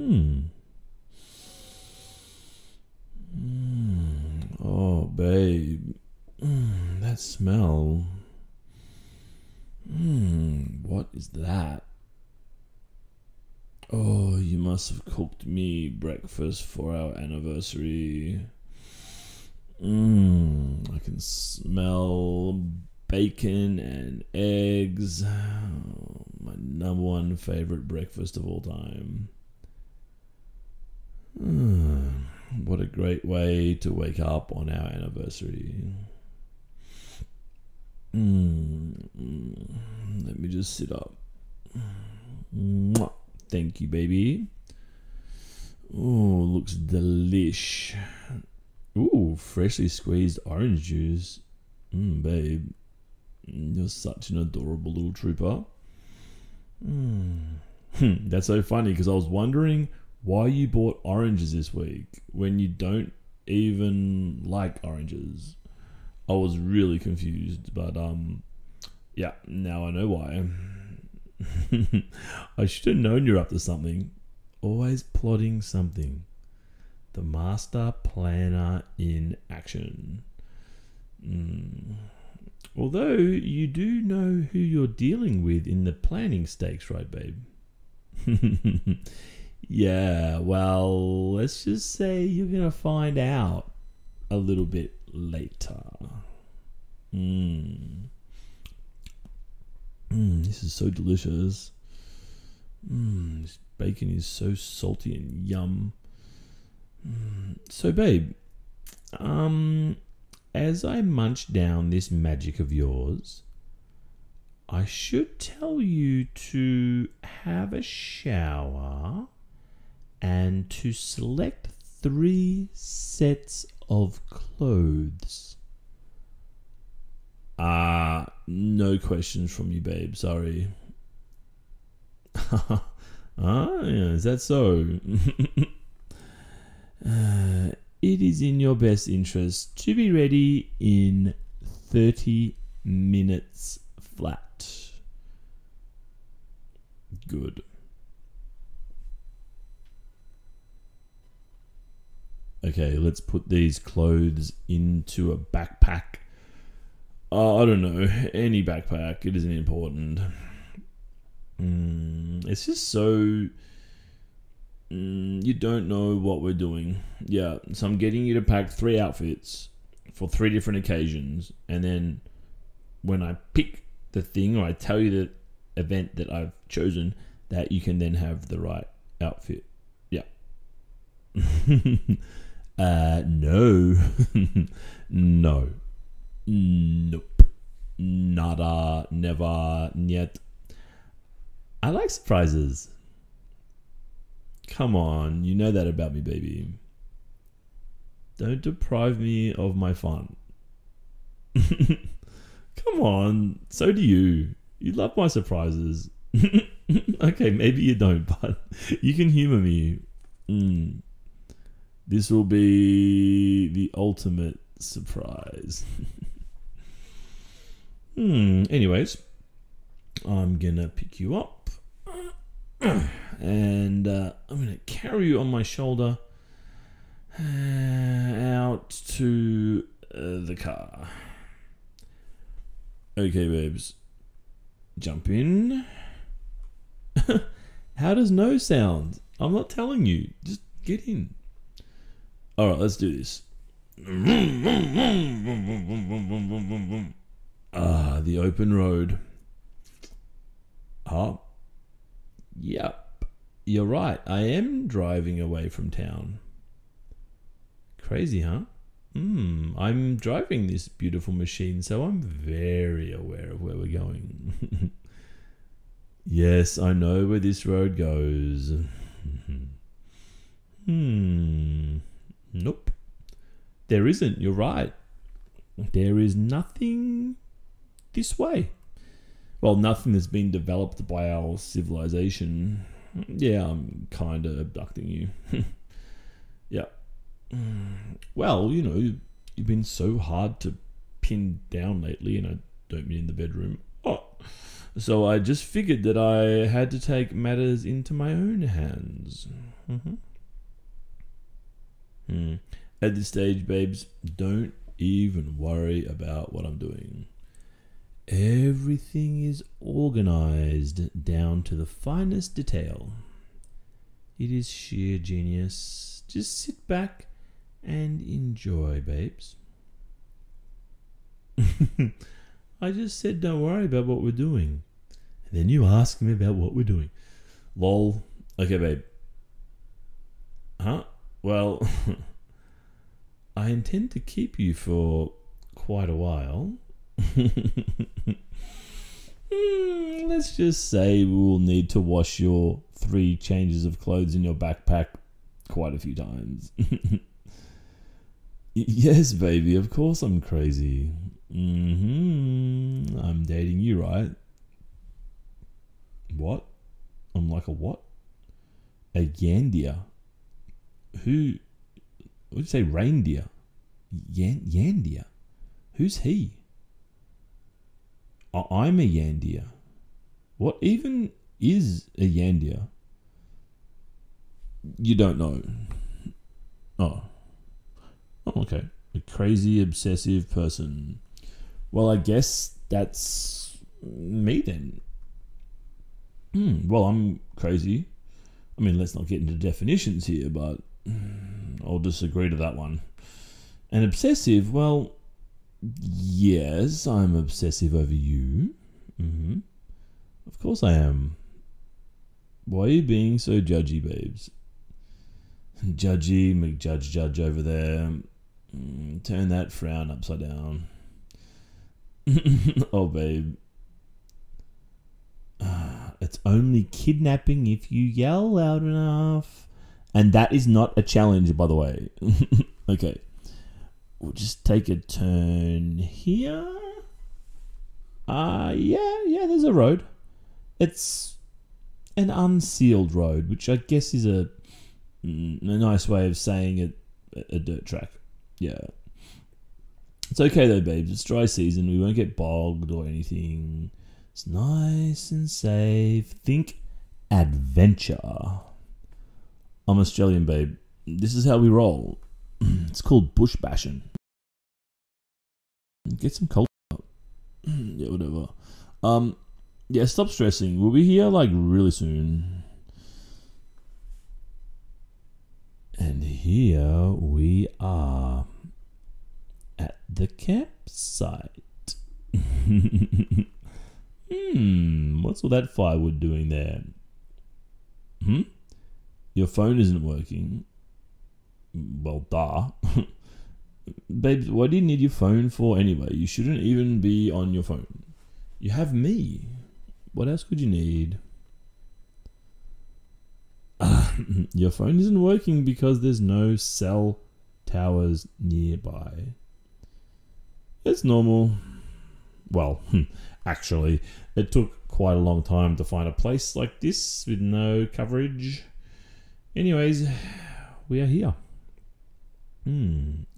Oh, babe. That smell. What is that? Oh, you must have cooked me breakfast for our anniversary. I can smell bacon and eggs. Oh, my #1 favorite breakfast of all time. What a great way to wake up on our anniversary. Let me just sit up. Mwah. Thank you, baby. Oh, looks delish. Ooh, freshly squeezed orange juice. Babe, you're such an adorable little trooper. That's so funny, because I was wondering why you bought oranges this week when you don't even like oranges. I was really confused, but yeah, now I know why. I should have known you're up to something. Always plotting something. The master planner in action. Although you do know who you're dealing with in the planning stakes, right, babe? Yeah, well, let's just say you're gonna find out a little bit later. This is so delicious. This bacon is so salty and yum. So, babe, as I munch down this magic of yours, I should tell you to have a shower and to select 3 sets of clothes. No questions from you, babe. Sorry. Yeah, is that so? It is in your best interest to be ready in 30 minutes flat. Good. Okay, let's put these clothes into a backpack. I don't know, any backpack, it isn't important. It's just so... you don't know what we're doing. Yeah, so I'm getting you to pack 3 outfits for 3 different occasions, and then when I pick the thing, or I tell you the event that I've chosen, that you can then have the right outfit. Yeah. No. No. Nope. Nada. Never. Yet. I like surprises. Come on, you know that about me, baby. Don't deprive me of my fun. Come on, so do you. You love my surprises. Okay, maybe you don't, but you can humor me. This will be the ultimate surprise. Anyways, I'm gonna pick you up, and I'm gonna carry you on my shoulder out to the car. Okay, babes, jump in. How does no sound? I'm not telling you, just get in. All right, let's do this. Ah, the open road. Oh, yep, you're right. I am driving away from town. Crazy, huh? I'm driving this beautiful machine, so I'm very aware of where we're going. Yes, I know where this road goes. Nope. There isn't, you're right. There is nothing this way. Well, nothing that's been developed by our civilization. Yeah, I'm kind of abducting you. Yeah. Well, you know, you've been so hard to pin down lately, and I don't mean in the bedroom. Oh, So I just figured that I had to take matters into my own hands. At this stage, babes, don't even worry about what I'm doing. Everything is organized down to the finest detail. It is sheer genius. Just sit back and enjoy, babes. I just said don't worry about what we're doing. And then you ask me about what we're doing. Lol. Okay, babe. Huh? Well, I intend to keep you for quite a while. Let's just say we'll need to wash your 3 changes of clothes in your backpack quite a few times. Yes, baby, of course I'm crazy. I'm dating you, right? What? I'm like a what? A yandia. Who? What did you say? Reindeer? Yandia? Who's he? I'm a yandia. What even is a yandia? You don't know. Oh, okay. A crazy, obsessive person. Well, I guess that's me then. Well, I'm crazy. I mean, let's not get into definitions here, but I'll disagree to that one. And obsessive, well, yes, I'm obsessive over you. Of course I am. Why are you being so judgy, babes? Judgy, McJudge Judge over there. Turn that frown upside down. Oh, babe. It's only kidnapping if you yell loud enough. And that is not a challenge, by the way. Okay. We'll just take a turn here. Yeah, there's a road. It's an unsealed road, which I guess is a nice way of saying it, a dirt track. Yeah. It's okay though, babes. It's dry season. We won't get bogged or anything. It's nice and safe. Think adventure. I'm Australian, babe. This is how we roll. It's called bush bashing. Get some cold up. Yeah, whatever. Yeah, stop stressing. We'll be here like really soon. And here we are at the campsite. What's all that firewood doing there? Your phone isn't working. Well, duh. Babes, what do you need your phone for anyway? You shouldn't even be on your phone. You have me. What else could you need? Your phone isn't working because there's no cell towers nearby. It's normal. Well, actually, it took quite a long time to find a place like this with no coverage. Anyways, we are here.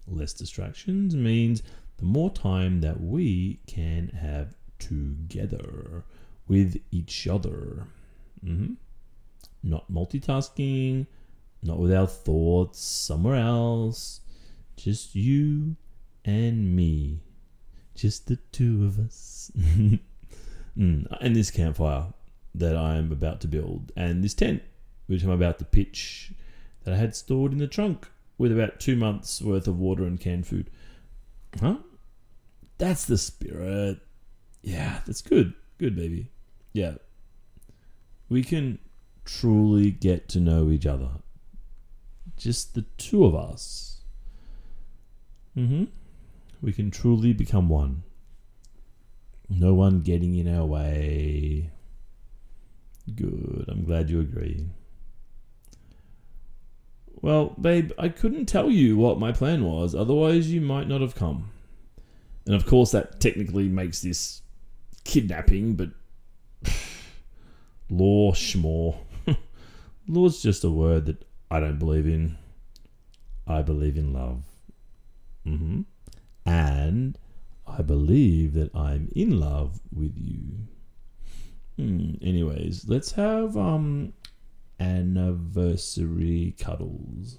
Less distractions means the more time that we can have together with each other. Not multitasking, not with our thoughts somewhere else, just you and me, just the two of us. And this campfire that I'm about to build, and this tent which I'm about to pitch that I had stored in the trunk with about 2 months worth of water and canned food. That's the spirit. Yeah, that's good. Good, baby. Yeah. We can truly get to know each other, just the two of us. We can truly become one, no one getting in our way. Good, I'm glad you agree. Well, babe, I couldn't tell you what my plan was, otherwise you might not have come. And of course that technically makes this kidnapping, but law schmore. Law's just a word that I don't believe in. I believe in love. And I believe that I'm in love with you. Anyways, let's have anniversary cuddles.